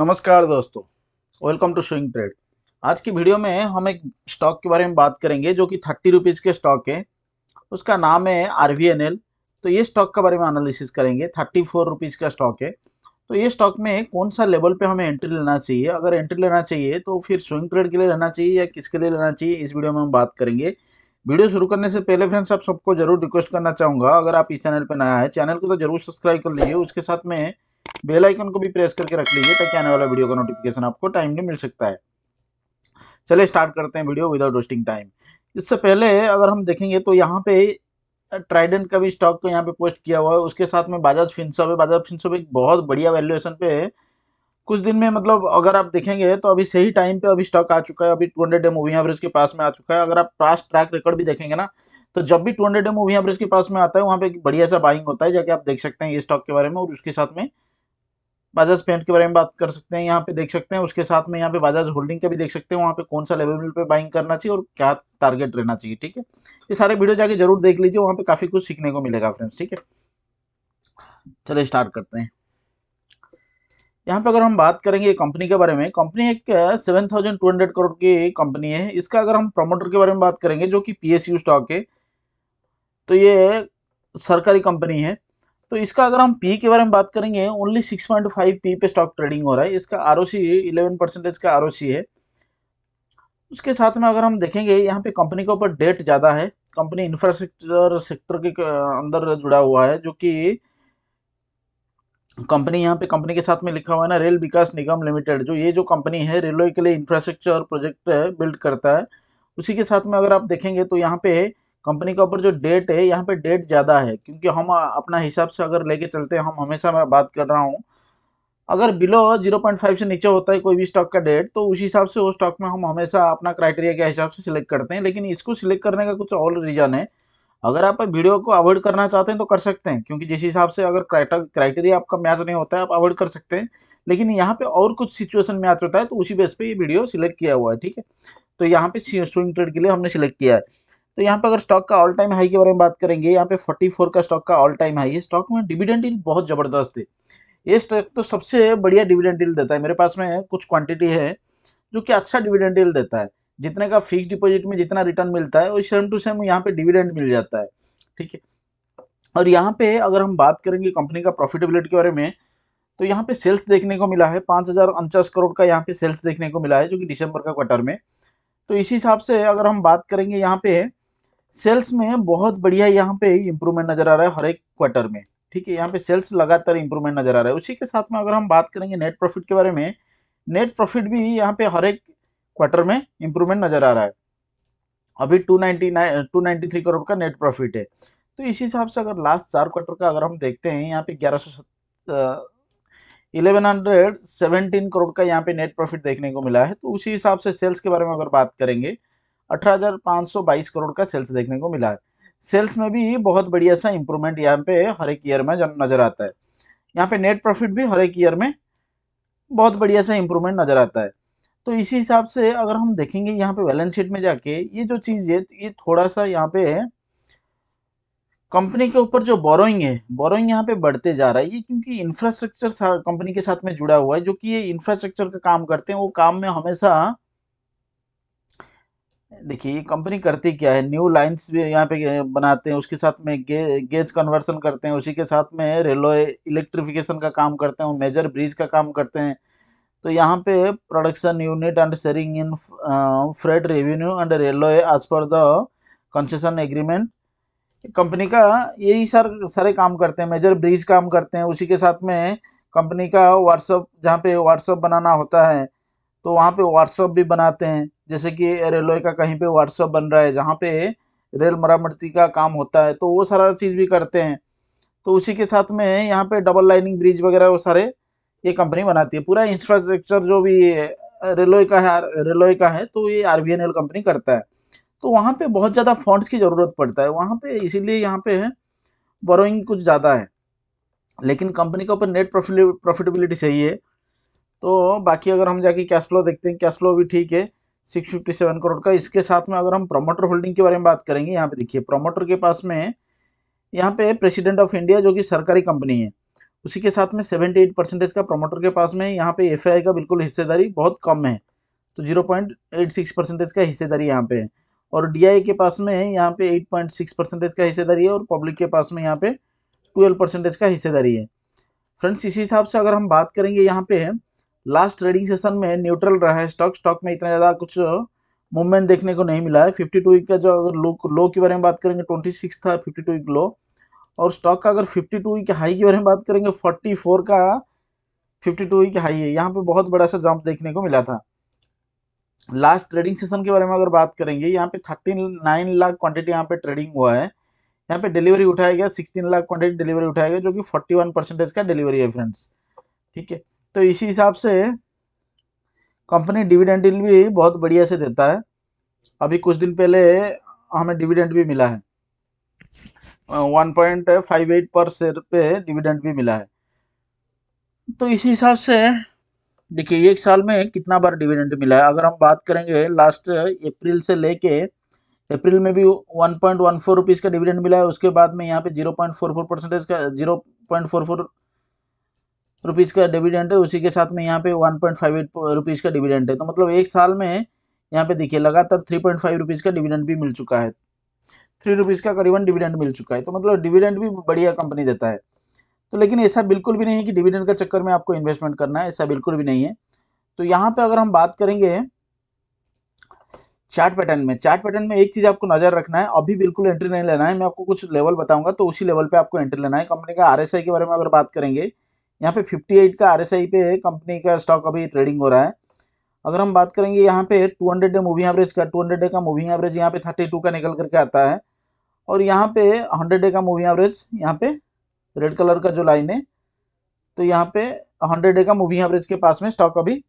नमस्कार दोस्तों, welcome to swing trade. आज की वीडियो में हम एक स्टॉक के बारे में बात करेंगे जो कि 30 रुपीज़ के स्टॉक है। उसका नाम है RVNL। तो ये स्टॉक के बारे में एनालिसिस करेंगे। 34 रुपीज़ का स्टॉक है। तो ये स्टॉक में कौन सा लेवल पे हमें एंट्री लेना चाहिए, अगर एंट्री लेना चाहिए तो फिर स्विंग ट्रेड के लिए लेना चाहिए या किसके लिए लेना चाहिए, इस वीडियो में हम बात करेंगे। वीडियो शुरू करने से पहले फ्रेंड्स, आप सबको जरूर रिक्वेस्ट करना चाहूँगा, अगर आप इस चैनल पर नया है, चैनल को तो जरूर सब्सक्राइब कर लीजिए, उसके साथ में बेल आइकन को भी प्रेस करके रख लीजिए ताकि आने वाला वीडियो का नोटिफिकेशन आपको टाइमली मिल सकता है। चलिए स्टार्ट करते हैं वीडियो विदाउट वेस्टिंग टाइम। इससे पहले अगर हम देखेंगे तो यहाँ पे ट्राइडेंट का भी स्टॉक को यहाँ पे पोस्ट किया हुआ है, उसके साथ में बजाज फिनसर्व है। बजाज फिनसर्व एक बहुत बढ़िया वैल्यूएशन पे है। कुछ दिन में, मतलब अगर आप देखेंगे तो अभी सही टाइम पे अभी स्टॉक आ चुका है, अभी 200-day मूविंग एवरेज के पास में आ चुका है। अगर आप पास्ट ट्रैक रिकॉर्ड भी देखेंगे ना, तो जब भी 200-day मूविंग एवरेज के पास में आता है वहाँ पे एक बढ़िया सा बाइंग होता है, जाके आप देख सकते हैं ये स्टॉक के बारे में। और उसके साथ में बजाज पेंट के बारे में बात कर सकते हैं, यहाँ पे देख सकते हैं। उसके साथ में यहाँ पे बजाज होल्डिंग का भी देख सकते हैं, वहाँ पे कौन सा लेवल पे बाइंग करना चाहिए और क्या टारगेट रहना चाहिए। ठीक है, ये सारे वीडियो जाके जरूर देख लीजिए, वहाँ पे काफी कुछ सीखने को मिलेगा फ्रेंड्स। ठीक है, चलिए स्टार्ट करते हैं। यहाँ पे अगर हम बात करेंगे कंपनी के बारे में, कंपनी एक 7200 करोड़ की कंपनी है। इसका अगर हम प्रमोटर के बारे में बात करेंगे जो कि PSU स्टॉक है, तो ये सरकारी कंपनी है। तो इसका अगर हम पी के बारे में बात करेंगे, ओनली 6.5 पी पे स्टॉक ट्रेडिंग हो रहा है। इसका ROC 11% का ROC है। उसके साथ में अगर हम देखेंगे यहाँ पे कंपनी के ऊपर डेट ज़्यादा है। कंपनी इंफ्रास्ट्रक्चर सेक्टर के अंदर जुड़ा हुआ है, जो कि कंपनी यहाँ पे कंपनी के साथ में लिखा हुआ है ना, रेल विकास निगम लिमिटेड। ये जो कंपनी है रेलवे के लिए इंफ्रास्ट्रक्चर प्रोजेक्ट बिल्ड करता है। उसी के साथ में अगर आप देखेंगे तो यहाँ पे कंपनी के ऊपर जो डेट है, यहाँ पे डेट ज़्यादा है, क्योंकि हम अपना हिसाब से अगर लेके चलते हैं, हम हमेशा मैं बात कर रहा हूँ, अगर बिलो 0.5 से नीचे होता है कोई भी स्टॉक का डेट, तो उस हिसाब से वो स्टॉक में हम हमेशा अपना क्राइटेरिया के हिसाब से सिलेक्ट करते हैं। लेकिन इसको सिलेक्ट करने का कुछ और रीज़न है। अगर आप वीडियो को अवॉइड करना चाहते हैं तो कर सकते हैं, क्योंकि जिस हिसाब से अगर क्राइटेरिया आपका मैच नहीं होता है, आप अवॉइड कर सकते हैं। लेकिन यहाँ पे और कुछ सिचुएशन मैच होता है, तो उसी बेस पे ये वीडियो सिलेक्ट किया हुआ है। ठीक है, तो यहाँ पे स्विंग ट्रेड के लिए हमने सिलेक्ट किया है। तो यहाँ पे अगर स्टॉक का ऑल टाइम हाई के बारे में बात करेंगे, यहाँ पे 44 का स्टॉक का ऑल टाइम हाई है। स्टॉक में डिविडेंड यील्ड बहुत ज़बरदस्त है। ये स्टॉक तो सबसे बढ़िया डिविडेंड यील्ड देता है। मेरे पास में कुछ क्वांटिटी है जो कि अच्छा डिविडेंड यील्ड देता है। जितने का फिक्स डिपॉजिट में जितना रिटर्न मिलता है, वो सेम टू सेम यहाँ पे डिविडेंड मिल जाता है। ठीक है, और यहाँ पे अगर हम बात करेंगे कंपनी का प्रॉफिटेबिलिटी के बारे में, तो यहाँ पे सेल्स देखने को मिला है 5049 करोड़ का। यहाँ पे सेल्स देखने को मिला है जो कि दिसंबर का क्वार्टर में। तो इसी हिसाब से अगर हम बात करेंगे, यहाँ पे सेल्स में बहुत बढ़िया यहाँ पे इम्प्रूवमेंट नजर आ रहा है हर एक क्वार्टर में। ठीक है, यहाँ पे सेल्स लगातार इम्प्रूवमेंट नजर आ रहा है। उसी के साथ में अगर हम बात करेंगे नेट प्रॉफिट के बारे में, नेट प्रॉफिट भी यहाँ पे हर एक क्वार्टर में इम्प्रूवमेंट नजर आ रहा है। अभी 293 करोड़ का नेट प्रॉफिट है। तो इस हिसाब से अगर लास्ट 4 क्वार्टर का अगर हम देखते हैं, यहाँ पे 1117 करोड़ का यहाँ पे नेट प्रॉफिट देखने को मिला है। तो उसी हिसाब से सेल्स के बारे में अगर बात करेंगे, 18522 करोड़ का सेल्स देखने को मिला है। सेल्स में भी बहुत बढ़िया सा इम्प्रूवमेंट यहाँ पे हर एक ईयर में नजर आता है। यहाँ पे नेट प्रॉफिट भी हर एक ईयर में बहुत बढ़िया सा इम्प्रूवमेंट नजर आता है। तो इसी हिसाब से अगर हम देखेंगे यहाँ पे बैलेंस शीट में जाके, ये जो चीज़ है ये थोड़ा सा यहाँ पे कंपनी के ऊपर जो बोरोइंग है, बोरोइंग यहाँ पे बढ़ते जा रहा है। ये क्योंकि इंफ्रास्ट्रक्चर कंपनी के साथ में जुड़ा हुआ है, जो कि ये इंफ्रास्ट्रक्चर का काम करते हैं। वो काम में हमेशा देखिए कंपनी करती क्या है, न्यू लाइन्स यहाँ पे बनाते हैं, उसके साथ में गेज कन्वर्सन करते हैं, उसी के साथ में रेलवे इलेक्ट्रिफिकेशन का काम करते हैं, मेजर ब्रिज का काम करते हैं। तो यहाँ पे production unit and sharing in freight revenue and railway as per the concession agreement, company का यही सारे काम करते हैं। मेजर ब्रिज काम करते हैं, उसी के साथ में कंपनी का व्हाट्सअप, जहाँ पे व्हाट्सअप बनाना होता है तो वहाँ पे व्हाट्सअप भी बनाते हैं। जैसे कि रेलवे का कहीं पे व्हाट्सअप बन रहा है, जहाँ पे रेल मरम्मती का काम होता है, तो वो सारा चीज़ भी करते हैं। तो उसी के साथ में यहाँ पे डबल लाइनिंग ब्रिज वगैरह वो सारे ये कंपनी बनाती है। पूरा इंफ्रास्ट्रक्चर जो भी रेलवे का है, तो ये RVNL कंपनी करता है। तो वहाँ पे बहुत ज़्यादा फंड्स की ज़रूरत पड़ता है वहाँ पे, इसीलिए यहाँ पे बोरोइंग कुछ ज़्यादा है। लेकिन कंपनी के ऊपर नेट प्रॉफिटेबिलिटी सही है। तो बाकी अगर हम जाके कैश फ्लो देखते हैं, कैश फ्लो भी ठीक है 657 करोड़ का। इसके साथ में अगर हम प्रोमोटर होल्डिंग के बारे में बात करेंगे, यहाँ पे देखिए प्रोमोटर के पास में यहाँ पे प्रेसिडेंट ऑफ इंडिया जो कि सरकारी कंपनी है, उसी के साथ में 78% का प्रमोटर के पास में है। यहाँ पे एफआई का बिल्कुल हिस्सेदारी बहुत कम है, तो 0.86% का हिस्सेदारी यहाँ पे है, और डीआई के पास में है यहाँ पे 8.6% का हिस्सेदारी है, और पब्लिक के पास में यहाँ पे 12% का हिस्सेदारी है। फ्रेंड्स, इसी हिसाब से अगर हम बात करेंगे, यहाँ पे लास्ट ट्रेडिंग सेशन में न्यूट्रल रहा है स्टॉक। स्टॉक में इतना ज़्यादा कुछ मूवमेंट देखने को नहीं मिला है। 52 वीक का जो अगर लो के बारे में बात करेंगे 26 था 52 वीक लो, और स्टॉक का अगर 52 वीक हाई के बारे में बात करेंगे 44 का 52 वीक हाई है। यहाँ पे बहुत बड़ा सा जंप देखने को मिला था। लास्ट ट्रेडिंग सेशन के बारे में अगर बात करेंगे, यहाँ पे 39 लाख क्वान्टिटी यहाँ पे ट्रेडिंग हुआ है। यहाँ पे डिलीवरी उठाया गया 16 लाख क्वान्टिटी डिलीवरी उठाया गया, जो कि 41% का डिलीवरी है फ्रेंड्स, ठीक है। तो इसी हिसाब से कंपनी डिविडेंड भी बहुत बढ़िया से देता है। अभी कुछ दिन पहले हमें डिविडेंड भी मिला है, 1.58 पर शेयर पे डिविडेंड भी मिला है। तो इसी हिसाब से देखिए एक साल में कितना बार डिविडेंड मिला है। अगर हम बात करेंगे लास्ट अप्रैल से लेके, अप्रैल में भी 1.14 रुपीज़ का डिविडेंड मिला है, उसके बाद में यहाँ पे 0.44% का 0.44 रुपीज़ का डिविडेंड है, उसी के साथ में यहाँ पे 1.58 रुपीज़ का डिविडेंड है। तो मतलब एक साल में यहाँ पे देखिए लगातार 3.5 रुपीज़ का डिविडेंड भी मिल चुका है, 3 रुपीज़ का करीबन डिविडेंड मिल चुका है। तो मतलब डिविडेंड भी बढ़िया कंपनी देता है। तो लेकिन ऐसा बिल्कुल भी नहीं है कि डिविडेंड के चक्कर में आपको इन्वेस्टमेंट करना है, ऐसा बिल्कुल भी नहीं है। तो यहाँ पर अगर हम बात करेंगे चार्ट पैटर्न में, चार्ट पैटर्न में एक चीज़ आपको नजर रखना है, अभी बिल्कुल एंट्री नहीं लेना है। मैं आपको कुछ लेवल बताऊँगा, तो उसी लेवल पर आपको एंट्री लेना है। कंपनी का RSI के बारे में अगर बात करेंगे, यहाँ पे 58 का RSI पे कंपनी का स्टॉक अभी ट्रेडिंग हो रहा है। अगर हम बात करेंगे यहाँ पे 200 डे मूविंग एवरेज का, 200 डे का मूविंग एवरेज यहाँ पे 32 का निकल करके आता है, और यहाँ पे 100 डे का मूविंग एवरेज यहाँ पे रेड कलर का जो लाइन है, तो यहाँ पे 100 डे का मूविंग एवरेज के पास में स्टॉक अभी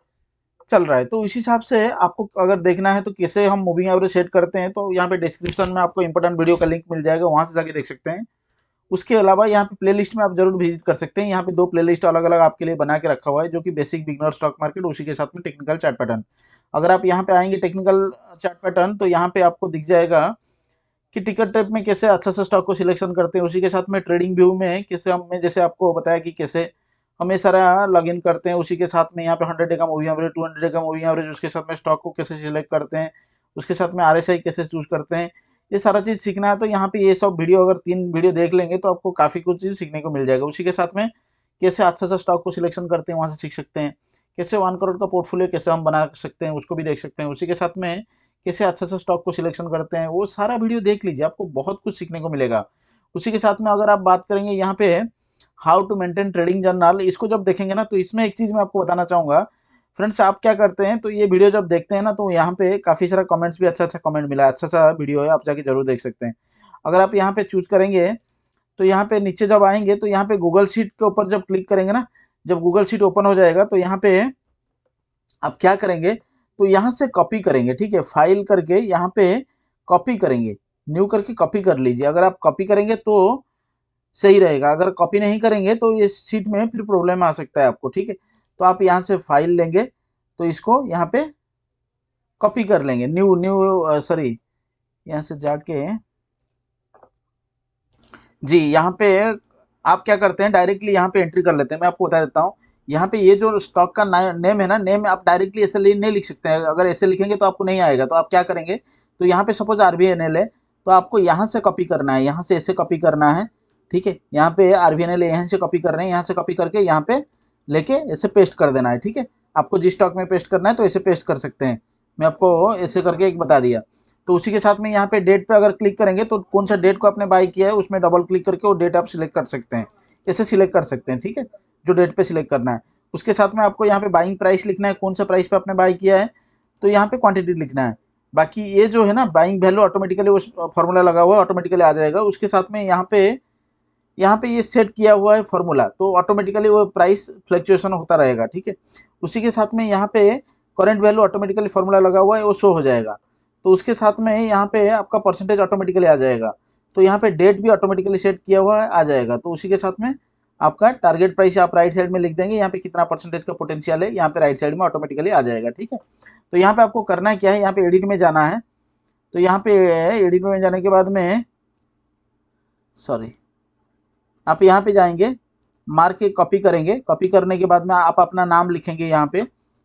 चल रहा है। तो इस हिसाब से आपको अगर देखना है तो कैसे हम मूविंग एवरेज सेट करते हैं, तो यहाँ पे डिस्क्रिप्शन में आपको इंपॉर्टेंट वीडियो का लिंक मिल जाएगा, वहाँ से जाके देख सकते हैं। उसके अलावा यहाँ पे प्लेलिस्ट में आप जरूर विजिट कर सकते हैं। यहाँ पे 2 प्लेलिस्ट अलग अलग आपके लिए बना के रखा हुआ है, जो कि बेसिक बिगनर स्टॉक मार्केट, उसी के साथ में टेक्निकल चार्ट पैटर्न। अगर आप यहाँ पे आएंगे टेक्निकल चार्ट पैटर्न, तो यहाँ पे आपको दिख जाएगा कि टिकट टाइप में कैसे अच्छा सा स्टॉक को सिलेक्शन करते हैं, उसी के साथ में ट्रेडिंग व्यू में कैसे हमें, जैसे आपको बताया कि कैसे हमें सारा लॉग इन करते हैं, उसी के साथ में यहाँ पे 100 डे का मूविंग एवरेज, 200 डे का मूविंग एवरेज, उसके साथ में स्टॉक को कैसे सिलेक्ट करते हैं, उसके साथ में RSI कैसे चूज करते हैं, ये सारा चीज़ सीखना है। तो यहाँ पे ये सब वीडियो अगर 3 वीडियो देख लेंगे तो आपको काफ़ी कुछ चीज़ सीखने को मिल जाएगा। उसी के साथ में कैसे अच्छा सा स्टॉक को सिलेक्शन करते हैं, वहाँ से सीख सकते हैं। कैसे 1 करोड़ का पोर्टफोलियो कैसे हम बना सकते हैं, उसको भी देख सकते हैं। उसी के साथ में कैसे अच्छा सा स्टॉक को सिलेक्शन करते हैं, वो सारा वीडियो देख लीजिए, आपको बहुत कुछ सीखने को मिलेगा। उसी के साथ में अगर आप बात करेंगे यहाँ पे how to maintain trading journal, इसको जब देखेंगे ना, तो इसमें एक चीज़ मैं आपको बताना चाहूँगा फ्रेंड्स। आप क्या करते हैं, तो ये वीडियो जब देखते हैं ना, तो यहाँ पे काफ़ी सारा कमेंट्स भी, अच्छा अच्छा कमेंट मिला, अच्छा सा वीडियो है, आप जाके जरूर देख सकते हैं। अगर आप यहाँ पे चूज करेंगे, तो यहाँ पे नीचे जब आएंगे, तो यहाँ पे गूगल शीट के ऊपर जब क्लिक करेंगे ना, जब गूगल शीट ओपन हो जाएगा, तो यहाँ पे आप क्या करेंगे, तो यहाँ से कॉपी करेंगे, ठीक है, फाइल करके यहाँ पे कॉपी करेंगे, न्यू करके कॉपी कर लीजिए। अगर आप कॉपी करेंगे तो सही रहेगा, अगर कॉपी नहीं करेंगे तो ये शीट में फिर प्रॉब्लम आ सकता है आपको, ठीक है। तो आप यहाँ से फाइल लेंगे, तो इसको यहाँ पे कॉपी कर लेंगे, न्यू यहाँ से जाके जी, यहाँ पे आप क्या करते हैं, डायरेक्टली यहाँ पे एंट्री कर लेते हैं। मैं आपको बता देता हूँ, यहाँ पे ये जो स्टॉक का नेम है ना, नेम आप डायरेक्टली ऐसे नहीं लिख सकते हैं, अगर ऐसे लिखेंगे तो आपको नहीं आएगा। तो आप क्या करेंगे, तो यहाँ पे सपोज RVNL है, तो आपको यहाँ से कॉपी करना है, यहाँ से ऐसे कॉपी करना है, ठीक है। यहाँ पे RVNL यहाँ से कॉपी कर रहे हैं, यहाँ से कॉपी करके यहाँ पे लेके ऐसे पेस्ट कर देना है, ठीक है। आपको जिस स्टॉक में पेस्ट करना है तो ऐसे पेस्ट कर सकते हैं, मैं आपको ऐसे करके एक बता दिया। तो उसी के साथ में यहाँ पे डेट पे अगर क्लिक करेंगे, तो कौन सा डेट को आपने बाय किया है, उसमें डबल क्लिक करके वो डेट आप सिलेक्ट कर सकते हैं, ऐसे सिलेक्ट कर सकते हैं, ठीक है, जो डेट पे सिलेक्ट करना है। उसके साथ में आपको यहाँ पे बाइंग प्राइस लिखना है, कौन सा प्राइस पे आपने बाय किया है, तो यहाँ पे क्वांटिटी लिखना है। बाकी ये जो है ना बाइंग वैल्यू ऑटोमेटिकली, उस फॉर्मूला लगा हुआ है, ऑटोमेटिकली आ जाएगा। उसके साथ में यहाँ पे ये सेट किया हुआ है फॉर्मूला, तो ऑटोमेटिकली वो प्राइस फ्लक्चुएशन होता रहेगा, ठीक है। उसी के साथ में यहाँ पे करंट वैल्यू ऑटोमेटिकली फॉर्मूला लगा हुआ है, वो शो हो जाएगा। तो उसके साथ में यहाँ पे आपका परसेंटेज ऑटोमेटिकली आ जाएगा। तो यहाँ पे डेट भी ऑटोमेटिकली सेट किया हुआ है, आ जाएगा। तो उसी के साथ में आपका टारगेट प्राइस आप राइट साइड में लिख देंगे, यहाँ पे कितना परसेंटेज का पोटेंशियल है, यहाँ पे राइट साइड में ऑटोमेटिकली आ जाएगा, ठीक है। तो यहाँ पे आपको करना क्या है, यहाँ पे एडिट में जाना है। तो यहाँ पे एडिट में जाने के बाद में आप यहाँ पे जाएंगे, मार के कॉपी करेंगे। कॉपी करने के बाद में आप अपना नाम लिखेंगे यहाँ पे,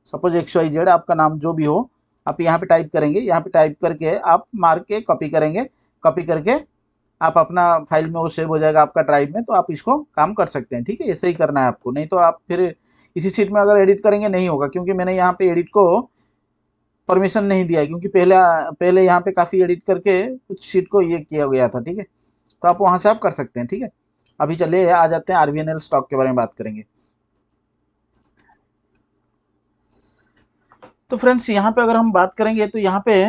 सपोज XYZ आपका नाम जो भी हो, आप यहाँ पे टाइप करेंगे। यहाँ पे टाइप करके आप मार के कॉपी करेंगे। कॉपी करके आप अपना फाइल में वो सेव हो जाएगा आपका ड्राइव में, तो आप इसको काम कर सकते हैं। ठीक है, ऐसे ही करना है आपको, नहीं तो आप फिर इसी शीट में अगर एडिट करेंगे नहीं होगा, क्योंकि मैंने यहाँ पे एडिट को परमिशन नहीं दिया है, क्योंकि पहले यहाँ पे काफ़ी एडिट करके कुछ शीट को ये किया गया था। ठीक है, तो आप वहाँ से आप कर सकते हैं। ठीक है, अभी चलिए आ जाते हैं RVNL स्टॉक के बारे में बात करेंगे। तो फ्रेंड्स यहाँ पे अगर हम बात करेंगे तो यहाँ पे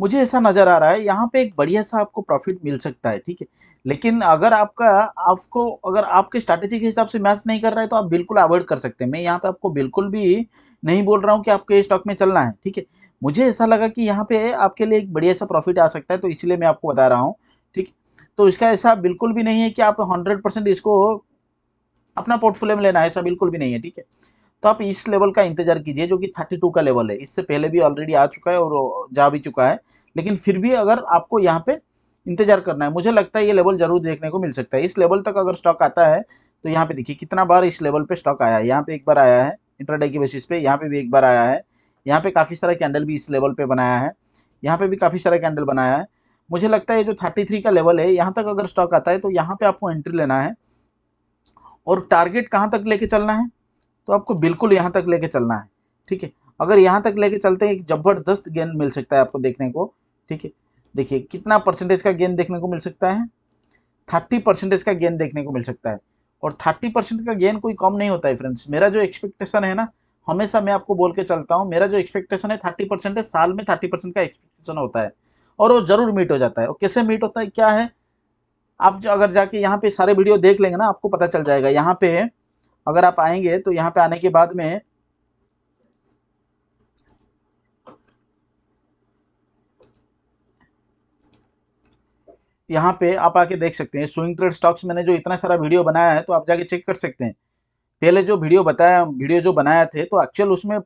मुझे ऐसा नज़र आ रहा है यहाँ पे एक बढ़िया सा आपको प्रॉफिट मिल सकता है। ठीक है, लेकिन अगर आपके स्ट्रैटेजी के हिसाब से मैच नहीं कर रहा है तो आप बिल्कुल अवॉइड कर सकते हैं। मैं यहाँ पे आपको बिल्कुल भी नहीं बोल रहा हूँ कि आपके स्टॉक में चलना है। ठीक है, मुझे ऐसा लगा कि यहाँ पे आपके लिए एक बढ़िया सा प्रॉफिट आ सकता है, तो इसलिए मैं आपको बता रहा हूँ। ठीक, तो इसका ऐसा बिल्कुल भी नहीं है कि आप 100% इसको अपना पोर्टफोलियो में लेना है, ऐसा बिल्कुल भी नहीं है। ठीक है, तो आप इस लेवल का इंतजार कीजिए जो कि 32 का लेवल है। इससे पहले भी ऑलरेडी आ चुका है और जा भी चुका है, लेकिन फिर भी अगर आपको यहाँ पे इंतजार करना है, मुझे लगता है ये लेवल जरूर देखने को मिल सकता है। इस लेवल तक अगर स्टॉक आता है तो यहाँ पे देखिए कितना बार इस लेवल पे स्टॉक आया है। यहाँ पे एक बार आया है इंट्राडे की बेसिस पे, यहाँ पे भी एक बार आया है, यहाँ पे काफ़ी सारा कैंडल भी इस लेवल पे बनाया है, यहाँ पे भी काफ़ी सारा कैंडल बनाया है। मुझे लगता है जो 33 का लेवल है यहाँ तक अगर स्टॉक आता है तो यहाँ पे आपको एंट्री लेना है। और टारगेट कहाँ तक लेके चलना है, तो आपको बिल्कुल यहाँ तक लेके चलना है। ठीक है, अगर यहाँ तक लेके चलते हैं एक ज़बरदस्त गेन मिल सकता है आपको देखने को। ठीक है, देखिए कितना परसेंटेज का गेन देखने को मिल सकता है, 30% का गेन देखने को मिल सकता है। और 30% का गेन कोई कम नहीं होता है फ्रेंड्स। मेरा जो एक्सपेक्टेशन है ना, हमेशा मैं आपको बोल के चलता हूँ, मेरा जो एक्सपेक्टेशन है 30% है, साल में 30% का एक्सपेक्टेशन होता है और वो ज़रूर मीट हो जाता है। और कैसे मीट होता है क्या है, आप जो अगर जाके यहाँ पर सारे वीडियो देख लेंगे ना आपको पता चल जाएगा। यहाँ पर अगर आप आएंगे तो यहाँ पे आने के बाद में यहाँ पे आप आके देख सकते हैं स्विंग ट्रेड स्टॉक्स। मैंने जो इतना सारा वीडियो बनाया है तो आप जाके चेक कर सकते हैं। पहले जो वीडियो जो बनाया थे तो एक्चुअल उसमें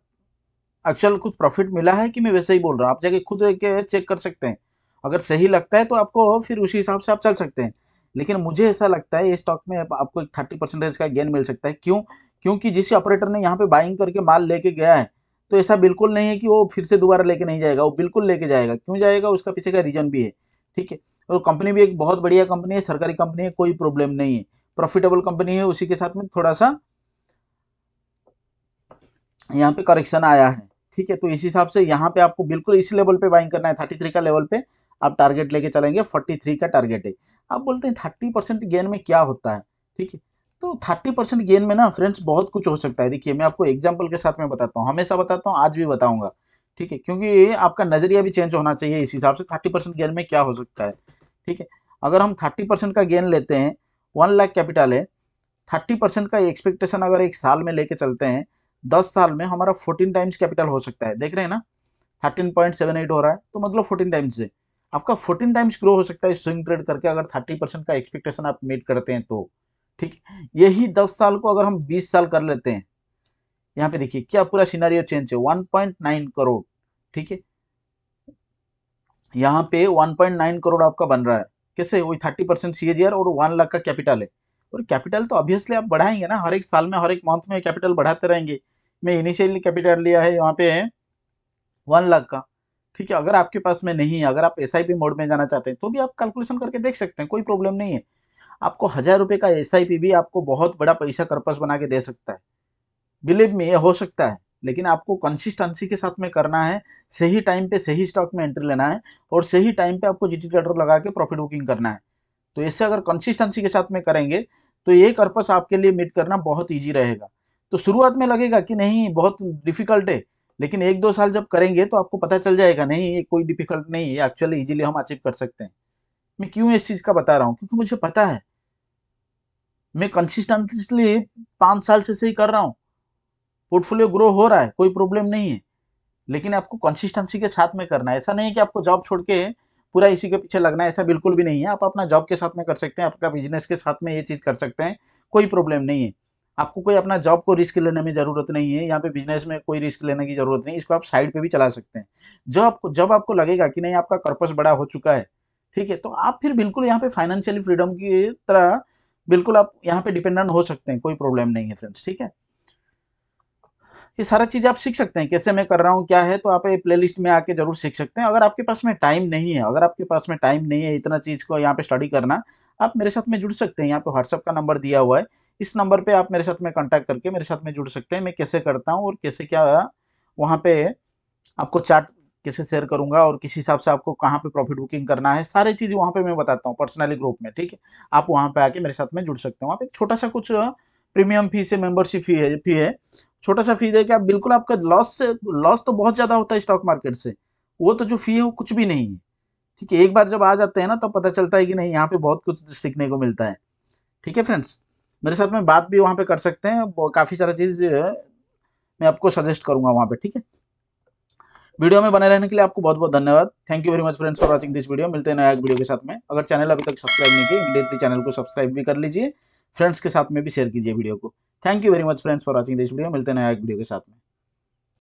कुछ प्रॉफिट मिला है कि मैं वैसे ही बोल रहा हूँ, आप जाके खुद के चेक कर सकते हैं। अगर सही लगता है तो आपको फिर उसी हिसाब से आप चल सकते हैं, लेकिन मुझे ऐसा लगता है ये स्टॉक में आपको 30% का गेन मिल सकता है। क्यों? क्योंकि जिस ऑपरेटर ने यहाँ पे बाइंग करके माल लेके गया है तो ऐसा बिल्कुल नहीं है कि वो फिर से दोबारा लेके नहीं जाएगा, वो बिल्कुल लेके जाएगा। क्यों जाएगा, उसका पीछे का रीजन भी है। ठीक है, और कंपनी भी एक बहुत बढ़िया कंपनी है, सरकारी कंपनी है, कोई प्रॉब्लम नहीं है, प्रॉफिटेबल कंपनी है। उसी के साथ में थोड़ा सा यहाँ पे करेक्शन आया है। ठीक है, तो इस हिसाब से यहाँ पे आपको बिल्कुल इसी लेवल पे बाइंग करना है। 33 का लेवल पे आप टारगेट लेके चलेंगे, 43 का टारगेट है। आप बोलते हैं 30% गेन में क्या होता है। ठीक है, तो 30% गेन में ना फ्रेंड्स बहुत कुछ हो सकता है। देखिए मैं आपको एग्जांपल के साथ में बताता हूँ, हमेशा बताता हूँ, आज भी बताऊँगा। ठीक है, क्योंकि आपका नज़रिया भी चेंज होना चाहिए इस हिसाब से 30% गेन में क्या हो सकता है। ठीक है, अगर हम 30% का गेन लेते हैं, 1 लाख कैपिटल है, 30% का एक्सपेक्टेशन अगर एक साल में लेके चलते हैं, 10 साल में हमारा 14 टाइम्स कैपिटल हो सकता है। देख रहे हैं ना 13.78 हो रहा है, तो मतलब 14 टाइम्स है आपका, 14 टाइम्स ग्रो हो सकता है स्विंग ट्रेड करके, अगर 30% का एक्सपेक्टेशन आप मीट करते हैं तो। ठीक, यही 10 साल को अगर हम 20 साल कर लेते हैं, यहाँ पे देखिए क्या पूरा सिनेरियो चेंज है। 1.9 करोड़ ठीक है, यहाँ पे 1.9 करोड़ आपका बन रहा है। कैसे? वही 30% CAGR और 1 लाख का कैपिटल है। और कैपिटल तो ऑब्वियसली आप बढ़ाएंगे ना, हर एक साल में, हर एक मंथ में कैपिटल बढ़ाते रहेंगे। मैं इनिशियली कैपिटल लिया है यहाँ पे 1 लाख का। ठीक है, अगर आपके पास में नहीं है, अगर आप SIP मोड में जाना चाहते हैं तो भी आप कैलकुलेशन करके देख सकते हैं, कोई प्रॉब्लम नहीं है। आपको 1000 रुपये का SIP भी आपको बहुत बड़ा पैसा कर्पस बना के दे सकता है। बिलीव में ये हो सकता है, लेकिन आपको कंसिस्टेंसी के साथ में करना है, सही टाइम पे सही स्टॉक में एंट्री लेना है और सही टाइम पे आपको GT ट्रेडर लगा के प्रॉफिट बुकिंग करना है। तो इससे अगर कंसिस्टेंसी के साथ में करेंगे तो ये कर्पस आपके लिए मीट करना बहुत ईजी रहेगा। तो शुरुआत में लगेगा कि नहीं बहुत डिफिकल्ट है, लेकिन 1-2 साल जब करेंगे तो आपको पता चल जाएगा नहीं ये कोई डिफिकल्ट नहीं है, एक्चुअली इजीली हम अचीव कर सकते हैं। मैं क्यों इस चीज़ का बता रहा हूँ, क्योंकि मुझे पता है, मैं कंसिस्टेंटली 5 साल से सही कर रहा हूँ, पोर्टफोलियो ग्रो हो रहा है, कोई प्रॉब्लम नहीं है। लेकिन आपको कंसिस्टेंसी के साथ में करना है, ऐसा नहीं है कि आपको जॉब छोड़ के पूरा इसी के पीछे लगना है, ऐसा बिल्कुल भी नहीं है। आप अपना जॉब के साथ में कर सकते हैं, आपका बिजनेस के साथ में ये चीज़ कर सकते हैं, कोई प्रॉब्लम नहीं है। आपको कोई अपना जॉब को रिस्क लेने में ज़रूरत नहीं है, यहाँ पे बिजनेस में कोई रिस्क लेने की ज़रूरत नहीं, इसको आप साइड पे भी चला सकते हैं। जब आपको लगेगा कि नहीं आपका कर्पस बड़ा हो चुका है, ठीक है, तो आप फिर बिल्कुल यहाँ पे फाइनेंशियली फ्रीडम की तरह बिल्कुल आप यहाँ पे डिपेंडेंट हो सकते हैं, कोई प्रॉब्लम नहीं है फ्रेंड्स, ठीक है। ये सारा चीज़ आप सीख सकते हैं, कैसे मैं कर रहा हूँ क्या है, तो आप ये प्लेलिस्ट में आके जरूर सीख सकते हैं। अगर आपके पास में टाइम नहीं है, अगर आपके पास में टाइम नहीं है इतना चीज़ को यहाँ पे स्टडी करना, आप मेरे साथ में जुड़ सकते हैं। यहाँ पे व्हाट्सअप का नंबर दिया हुआ है, इस नंबर पे आप मेरे साथ में कॉन्टैक्ट करके मेरे साथ में जुड़ सकते हैं। मैं कैसे करता हूँ और कैसे क्या वहाँ पे आपको चार्ट कैसे शेयर करूंगा और किस हिसाब से आपको कहाँ पे प्रॉफिट बुकिंग करना है, सारी चीज़ वहाँ पे मैं बताता हूँ पर्सनली ग्रुप में, ठीक है। आप वहाँ पे आके मेरे साथ में जुड़ सकते हो। आप एक छोटा सा कुछ प्रीमियम फी से मेंबरशिप फी है छोटा सा फी दे के आप बिल्कुल, आपका लॉस तो बहुत ज़्यादा होता है स्टॉक मार्केट से, वो तो जो फी है वो कुछ भी नहीं है, ठीक है। एक बार जब आ जाते हैं ना तो पता चलता है कि नहीं यहाँ पर बहुत कुछ सीखने को मिलता है, ठीक है फ्रेंड्स। मेरे साथ में बात भी वहाँ पर कर सकते हैं, काफ़ी सारा चीज़ मैं आपको सजेस्ट करूँगा वहाँ पर, ठीक है। वीडियो में बने रहने के लिए आपको बहुत बहुत धन्यवाद। Thank you very much friends for watching this video. मिलते हैं नया एक वीडियो के साथ में। अगर चैनल अभी तक सब्सक्राइब नहीं किया, इमीडिएटली चैनल को सब्सक्राइब भी कर लीजिए, फ्रेंड्स के साथ में भी शेयर कीजिए वीडियो को। Thank you very much friends for watching this video. मिलते हैं नया एक वीडियो के साथ में।